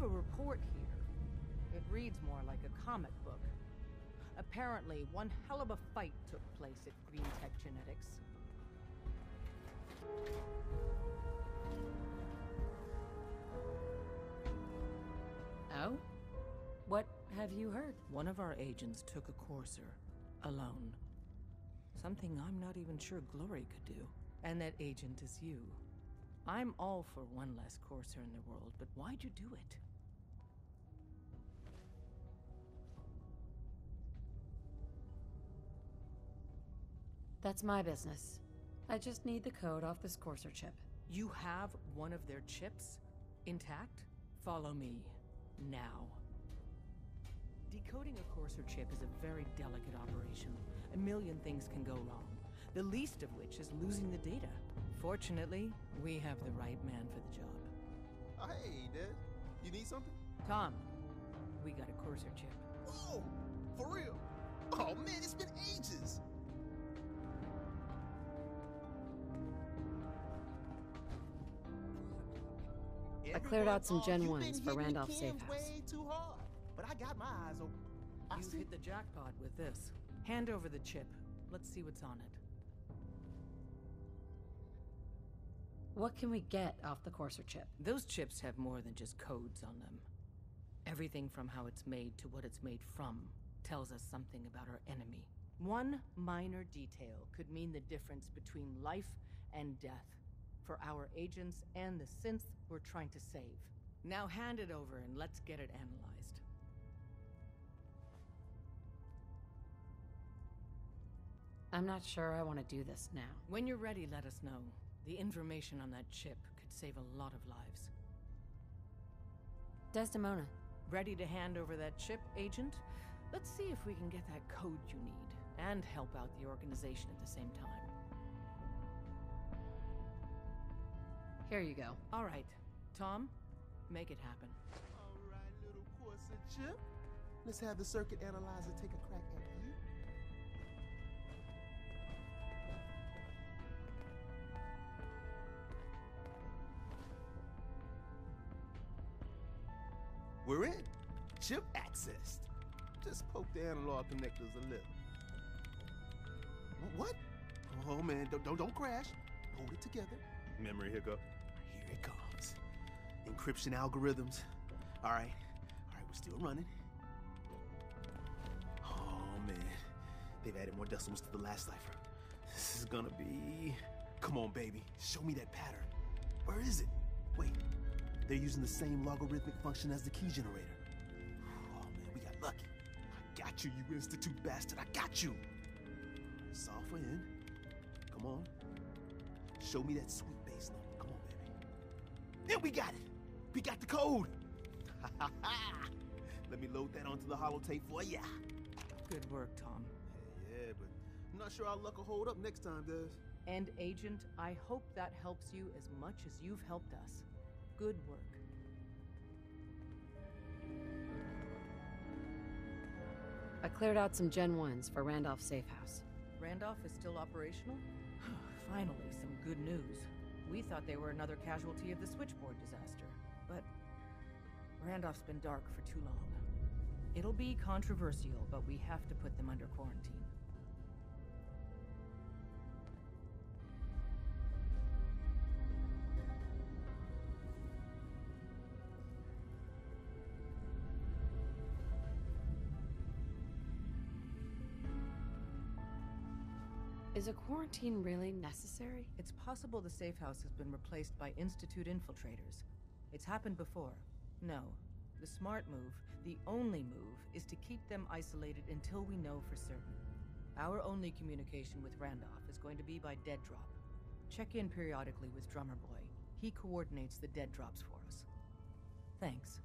have a report here. It reads more like a comic book. Apparently, one hell of a fight took place at Green Tech Genetics. Oh? What have you heard? One of our agents took a Courser. Alone. Something I'm not even sure Glory could do. And that agent is you. I'm all for one less Courser in the world, but why'd you do it? That's my business. I just need the code off this Courser chip. You have one of their chips? Intact? Follow me. Now. Decoding a Courser chip is a very delicate operation. A million things can go wrong, the least of which is losing the data. Fortunately, we have the right man for the job. Hey, Dad. You need something? Tom, we got a Courser chip. Whoa! For real? Oh man, it's been ages! I cleared out some Gen 1s for Randolph's safe house. Way too hard, but I got my eyes open. You've hit the jackpot with this. Hand over the chip. Let's see what's on it. What can we get off the Courser chip? Those chips have more than just codes on them. Everything from how it's made to what it's made from tells us something about our enemy. One minor detail could mean the difference between life and death. For our agents and the synths we're trying to save. Now hand it over and let's get it analyzed. I'm not sure I want to do this now. When you're ready, let us know. The information on that chip could save a lot of lives. Desdemona. Ready to hand over that chip, agent? Let's see if we can get that code you need and help out the organization at the same time. Here you go. All right, Tom, make it happen. All right, little Courser chip. Let's have the circuit analyzer take a crack at you. We're in. Chip accessed. Just poke the analog connectors a little. What? Oh man, don't crash. Hold it together. Memory hiccup. Here it comes. Encryption algorithms. All right, we're still running. Oh man, they've added more decimals to the last cipher. This is gonna be... Come on, baby, show me that pattern. Where is it? Wait, they're using the same logarithmic function as the key generator. Oh man, we got lucky. I got you, you Institute bastard, I got you. Software in, come on. Show me that sweet bass number. Come on, baby. Then we got it. We got the code. Ha ha ha. Let me load that onto the holotape for ya. Good work, Tom. Yeah, but I'm not sure our luck will hold up next time, Des. And, Agent, I hope that helps you as much as you've helped us. Good work. I cleared out some Gen 1s for Randolph's safe house. Randolph is still operational? Finally, some good news. We thought they were another casualty of the switchboard disaster, but Randolph's been dark for too long. It'll be controversial, but we have to put them under quarantine. Is a quarantine really necessary? It's possible the safe house has been replaced by Institute infiltrators. It's happened before. No. The smart move, the only move, is to keep them isolated until we know for certain. Our only communication with Randolph is going to be by dead drop. Check in periodically with Drummer Boy. He coordinates the dead drops for us. Thanks.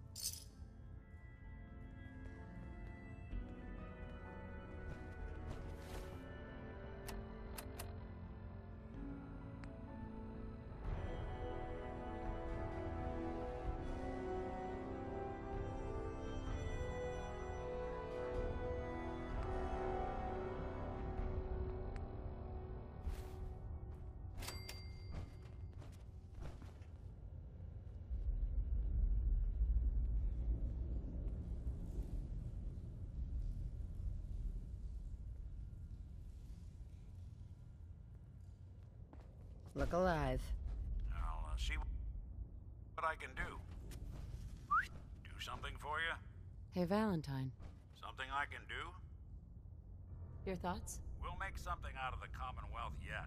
Look alive. I'll see what I can do. Do something for you? Hey, Valentine. Something I can do? Your thoughts? We'll make something out of the Commonwealth yet.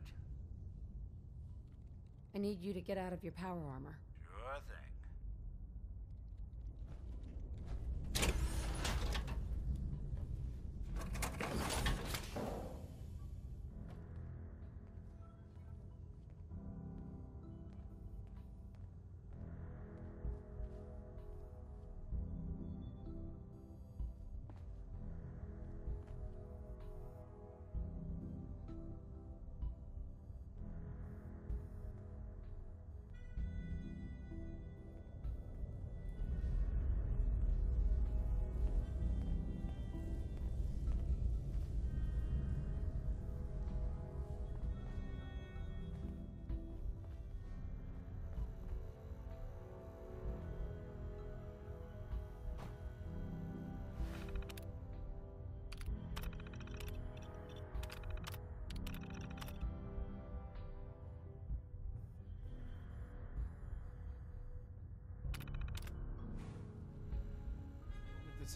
I need you to get out of your power armor. Sure thing.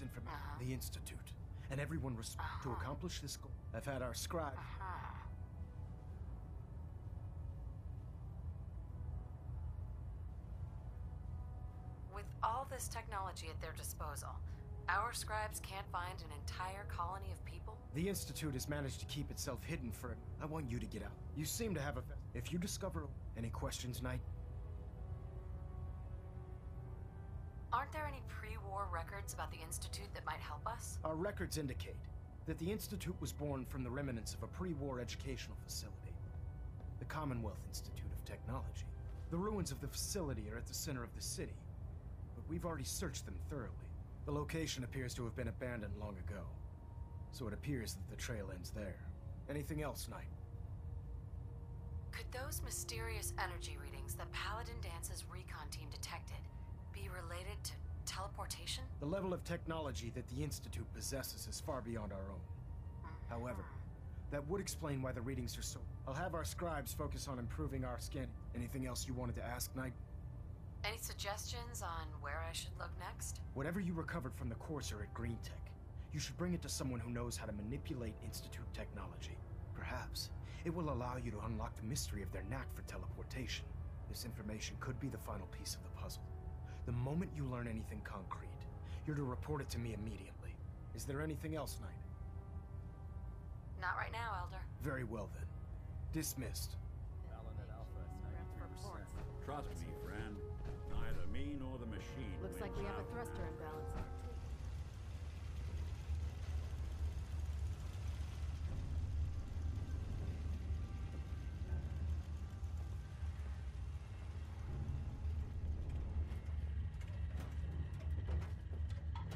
Information, the Institute, and everyone responsible to accomplish this goal. I've had our scribe. With all this technology at their disposal, our scribes can't find an entire colony of people? The Institute has managed to keep itself hidden for... I want you to get out. You seem to have a... If you discover any questions, Knight... Aren't there any pre-war records about the Institute that might help us? Our records indicate that the Institute was born from the remnants of a pre-war educational facility, the Commonwealth Institute of Technology. The ruins of the facility are at the center of the city, but we've already searched them thoroughly. The location appears to have been abandoned long ago, so it appears that the trail ends there. Anything else, Knight? Could those mysterious energy readings that Paladin Dance's recon team detected be related to teleportation? The level of technology that the Institute possesses is far beyond our own. However, that would explain why the readings are so... I'll have our scribes focus on improving our scanning. Anything else you wanted to ask, Knight? Any suggestions on where I should look next? Whatever you recovered from the Courser at Green Tech, you should bring it to someone who knows how to manipulate Institute technology. Perhaps it will allow you to unlock the mystery of their knack for teleportation. This information could be the final piece of the puzzle. The moment you learn anything concrete, you're to report it to me immediately. Is there anything else, Knight? Not right now, Elder. Very well, then. Dismissed. Trust me, friend. Neither me nor the machine. Looks like we have a thruster imbalance.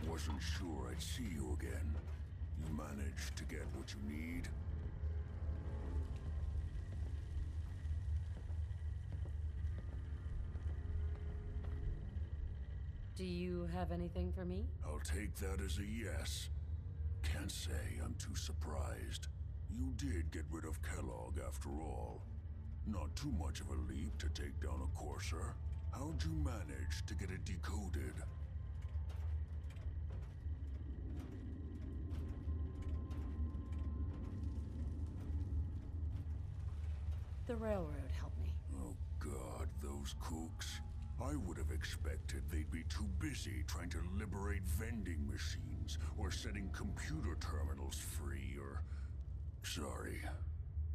Wasn't sure I'd see you again. You managed to get what you need? Do you have anything for me? I'll take that as a yes. Can't say I'm too surprised. You did get rid of Kellogg after all. Not too much of a leap to take down a Courser. How'd you manage to get it decoded? The railroad helped me. Oh God, those kooks. I would have expected they'd be too busy trying to liberate vending machines or setting computer terminals free or... Sorry,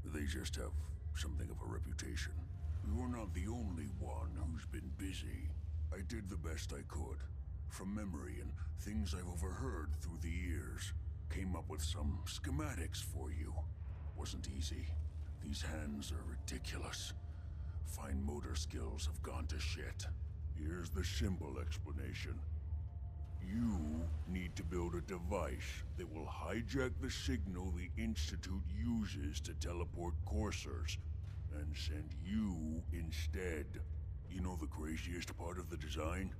they just have something of a reputation. You're not the only one who's been busy. I did the best I could. From memory and things I've overheard through the years. Came up with some schematics for you. Wasn't easy. These hands are ridiculous. Fine motor skills have gone to shit. Here's the simple explanation. You need to build a device that will hijack the signal the Institute uses to teleport Coursers, and send you instead. You know the craziest part of the design?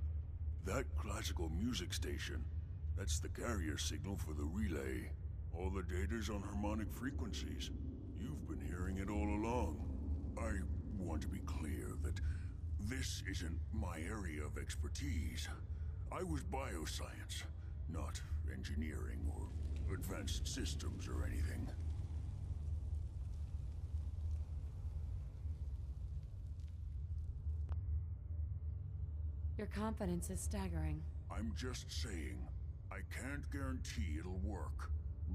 That classical music station. That's the carrier signal for the relay. All the data's on harmonic frequencies. You've been hearing it all along. I want This isn't my area of expertise. I was bioscience, not engineering or advanced systems or anything. Your confidence is staggering. I'm just saying, I can't guarantee it'll work.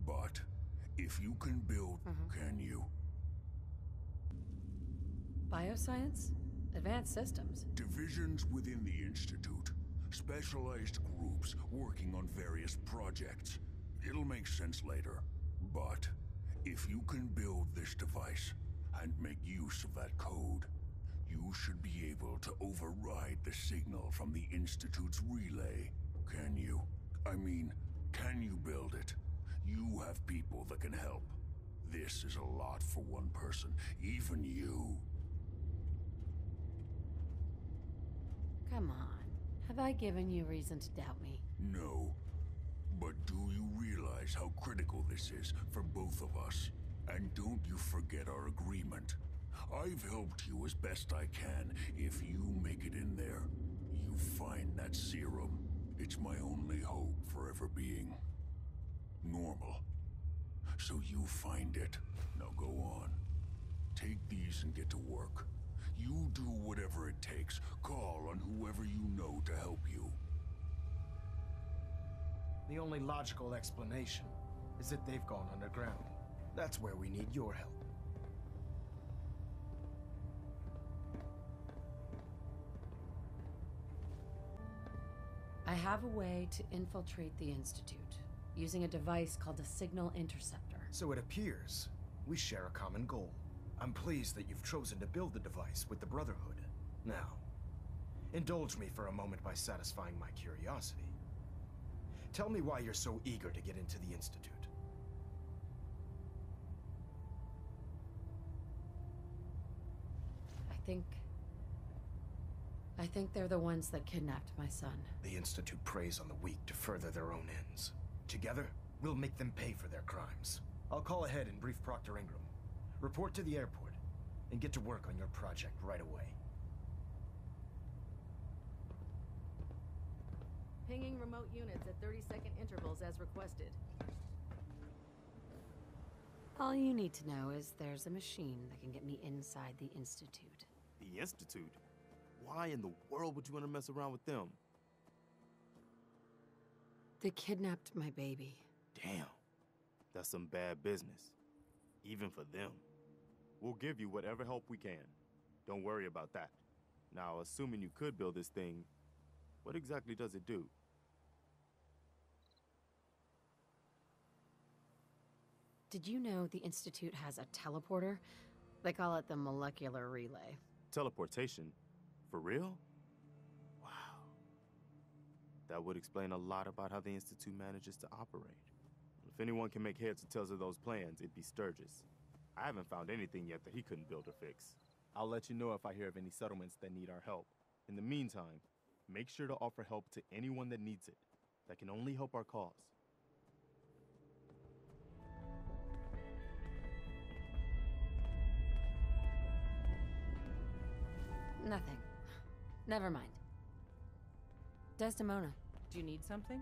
But if you can build, can you? Bioscience? Advanced systems? Divisions within the Institute. Specialized groups working on various projects. It'll make sense later. But if you can build this device and make use of that code, you should be able to override the signal from the Institute's relay. Can you? I mean, can you build it? You have people that can help. This is a lot for one person, even you. Come on. Have I given you reason to doubt me? No. But do you realize how critical this is for both of us? And don't you forget our agreement. I've helped you as best I can. If you make it in there, you find that serum. It's my only hope for ever being normal. So you find it. Now go on. Take these and get to work. You do whatever it takes. Call on whoever you know to help you. The only logical explanation is that they've gone underground. That's where we need your help. I have a way to infiltrate the Institute, using a device called a signal interceptor. So it appears we share a common goal. I'm pleased that you've chosen to build the device with the Brotherhood. Now, indulge me for a moment by satisfying my curiosity. Tell me why you're so eager to get into the Institute. I think they're the ones that kidnapped my son. The Institute preys on the weak to further their own ends. Together, we'll make them pay for their crimes. I'll call ahead and brief Proctor Ingram. Report to the airport, and get to work on your project right away. Pinging remote units at 30-second intervals as requested. All you need to know is there's a machine that can get me inside the Institute. The Institute? Why in the world would you want to mess around with them? They kidnapped my baby. Damn. That's some bad business. Even for them. We'll give you whatever help we can. Don't worry about that. Now, assuming you could build this thing, what exactly does it do? Did you know the Institute has a teleporter? They call it the molecular relay. Teleportation? For real? Wow. That would explain a lot about how the Institute manages to operate. If anyone can make heads or tails of those plans, it'd be Sturgis. I haven't found anything yet that he couldn't build or fix. I'll let you know if I hear of any settlements that need our help. In the meantime, make sure to offer help to anyone that needs it. That can only help our cause. Nothing. Never mind. Desdemona. Do you need something?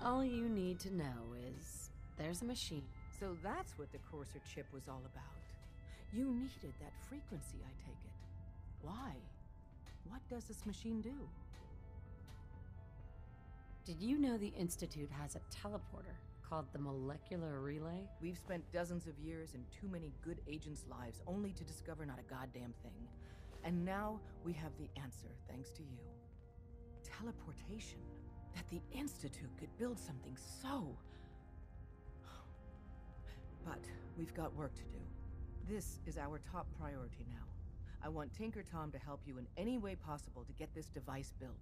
All you need to know is there's a machine. So that's what the Courser chip was all about. You needed that frequency, I take it. Why? What does this machine do? Did you know the Institute has a teleporter called the molecular relay? We've spent dozens of years in too many good agents' lives only to discover not a goddamn thing. And now we have the answer, thanks to you. Teleportation. That the Institute could build something so... But we've got work to do. This is our top priority now. I want Tinker Tom to help you in any way possible to get this device built.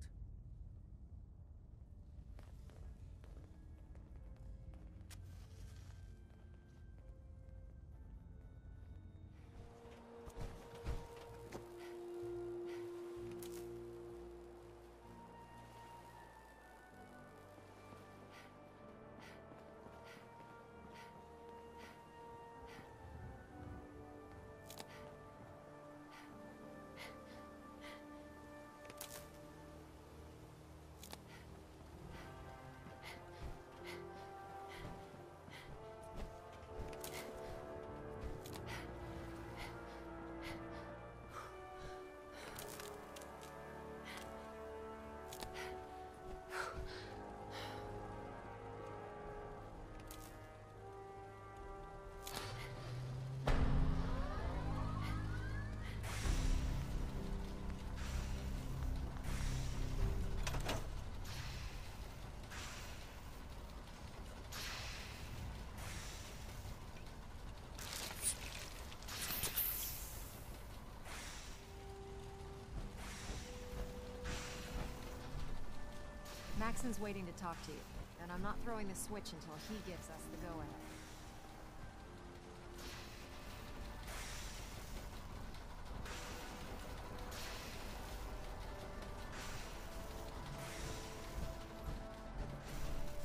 Jackson's waiting to talk to you, and I'm not throwing the switch until he gives us the go-ahead.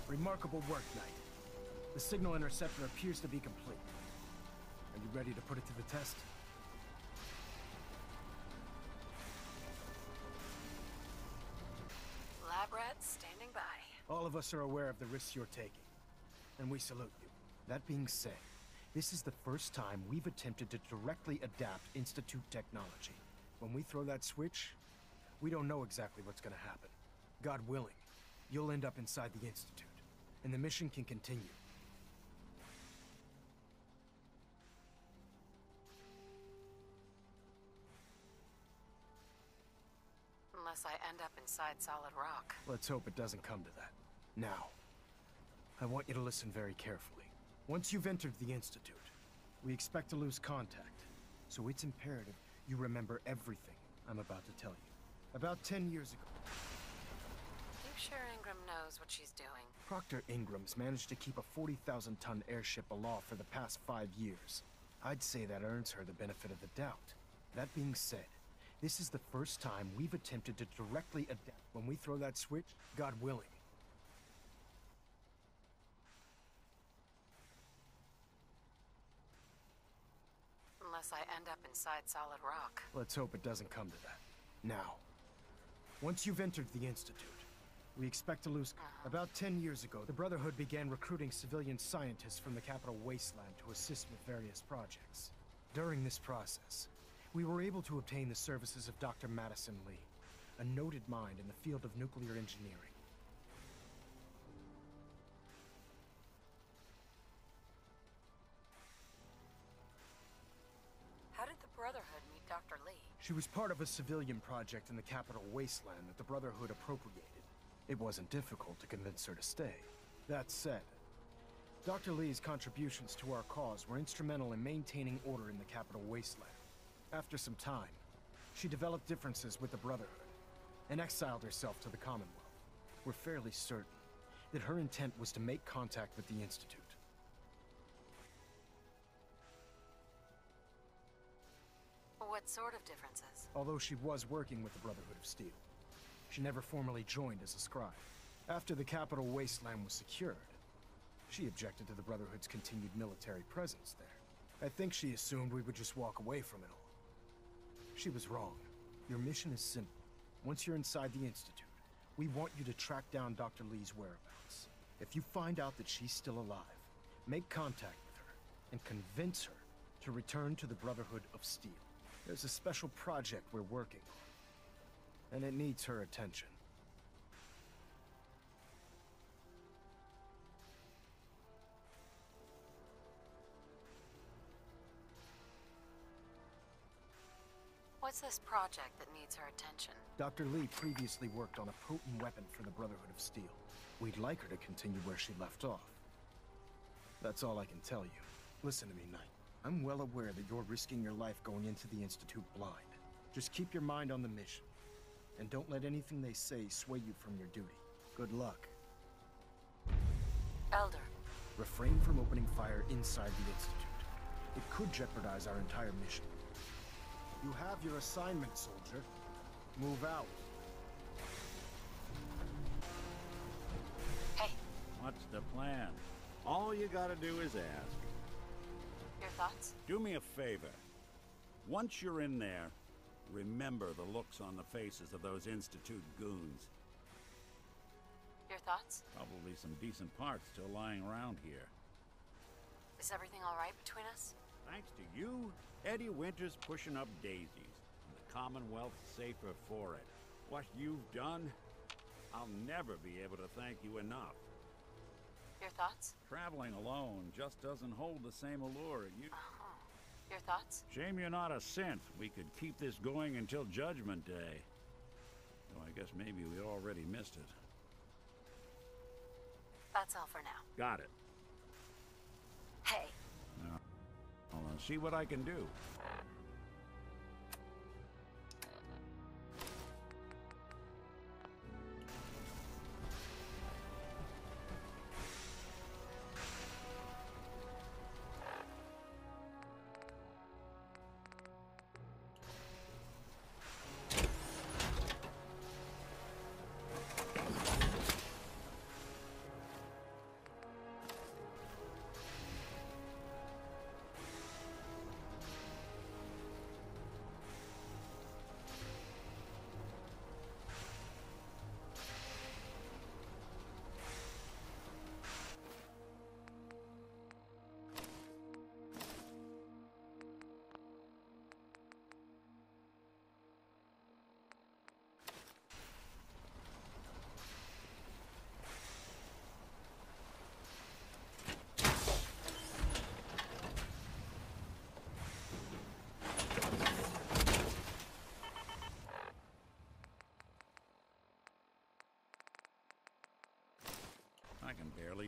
Remarkable work, Knight. The signal interceptor appears to be complete. Are you ready to put it to the test? Lab rats standing by. All of us are aware of the risks you're taking, and we salute you. That being said, this is the first time we've attempted to directly adapt Institute technology. When we throw that switch, we don't know exactly what's going to happen. God willing, you'll end up inside the Institute. And the mission can continue. Unless I end up inside solid rock. Let's hope it doesn't come to that. Now, I want you to listen very carefully. Once you've entered the Institute, we expect to lose contact. So it's imperative you remember everything I'm about to tell you. About 10 years ago... Sure, Ingram knows what she's doing. Proctor Ingram's managed to keep a 40,000-ton airship aloft for the past 5 years. I'd say that earns her the benefit of the doubt. That being said, this is the first time we've attempted to directly adapt. When we throw that switch, God willing. Unless I end up inside solid rock. Let's hope it doesn't come to that. Now, once you've entered the Institute, we expect to lose... About 10 years ago, the Brotherhood began recruiting civilian scientists from the Capital Wasteland to assist with various projects. During this process, we were able to obtain the services of Dr. Madison Lee, a noted mind in the field of nuclear engineering. How did the Brotherhood meet Dr. Lee? She was part of a civilian project in the Capital Wasteland that the Brotherhood appropriated. It wasn't difficult to convince her to stay. That said, Dr. Lee's contributions to our cause were instrumental in maintaining order in the Capital Wasteland. After some time, she developed differences with the Brotherhood and exiled herself to the Commonwealth. We're fairly certain that her intent was to make contact with the Institute. What sort of differences? Although she was working with the Brotherhood of Steel, she never formally joined as a scribe. After the Capital Wasteland was secured, she objected to the Brotherhood's continued military presence there. I think she assumed we would just walk away from it all. She was wrong. Your mission is simple. Once you're inside the Institute, we want you to track down Dr. Lee's whereabouts. If you find out that she's still alive, make contact with her and convince her to return to the Brotherhood of Steel. There's a special project we're working on, and it needs her attention. What's this project that needs her attention? Dr. Lee previously worked on a potent weapon for the Brotherhood of Steel. We'd like her to continue where she left off. That's all I can tell you. Listen to me, Knight. I'm well aware that you're risking your life going into the Institute blind. Just keep your mind on the mission. And don't let anything they say sway you from your duty. Good luck. Elder. Refrain from opening fire inside the Institute. It could jeopardize our entire mission. You have your assignment, soldier. Move out. Hey. What's the plan? All you gotta do is ask. Your thoughts? Do me a favor. Once you're in there, remember the looks on the faces of those Institute goons. Your thoughts? Probably some decent parts still lying around here. Is everything all right between us? Thanks to you, Eddie Winter's pushing up daisies, and the Commonwealth's safer for it. What you've done, I'll never be able to thank you enough. Your thoughts? Traveling alone just doesn't hold the same allure you... Your thoughts? Shame you're not a synth. We could keep this going until Judgment Day. Though I guess maybe we already missed it. That's all for now. Got it. Hey. Now, I'll see what I can do.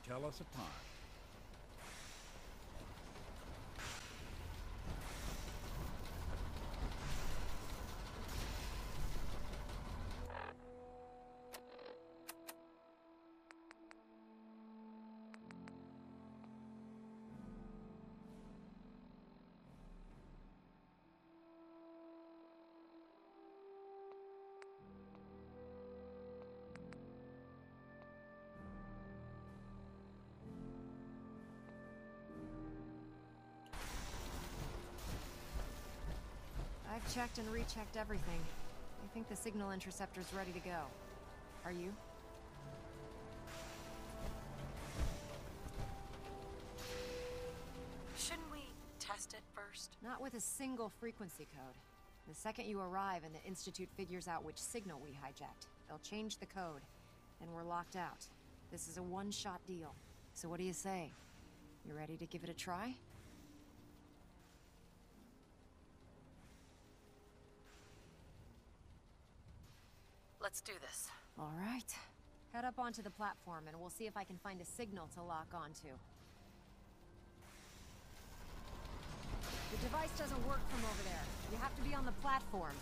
tell us apart. I've checked and rechecked everything. I think the signal interceptor's ready to go. Are you? Shouldn't we test it first? Not with a single frequency code. The second you arrive and the Institute figures out which signal we hijacked, they'll change the code, and we're locked out. This is a one-shot deal. So what do you say? You ready to give it a try? Let's do this. All right. Head up onto the platform and we'll see if I can find a signal to lock onto. The device doesn't work from over there. You have to be on the platform.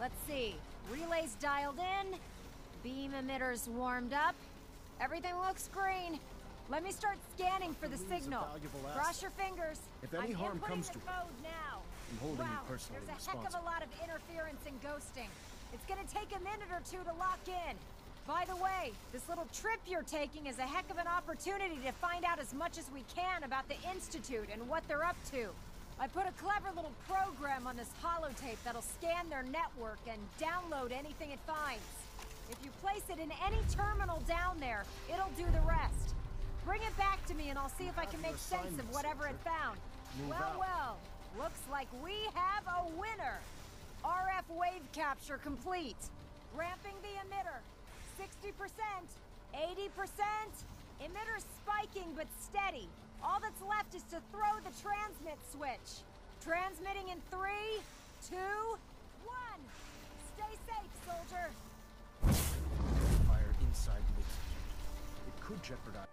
Let's see. Relays dialed in. Beam emitters warmed up. Everything looks green. Let me start scanning for the signal. Cross your fingers. If any harm comes to it, I'm holding you personally responsible. There's a heck of a lot of interference and ghosting. It's gonna take a minute or two to lock in. By the way, this little trip you're taking is a heck of an opportunity to find out as much as we can about the Institute and what they're up to. I put a clever little program on this holotape that'll scan their network and download anything it finds. If you place it in any terminal down there, it'll do the rest. Bring it back to me and I'll see if I can make sense of whatever it found. Well, well, looks like we have a winner. RF wave capture complete. Ramping the emitter. 60%, 80%. Emitter's spiking but steady. All that's left is to throw the transmit switch. Transmitting in 3, 2, 1. Stay safe, soldier. Fire inside the Institute. It could jeopardize.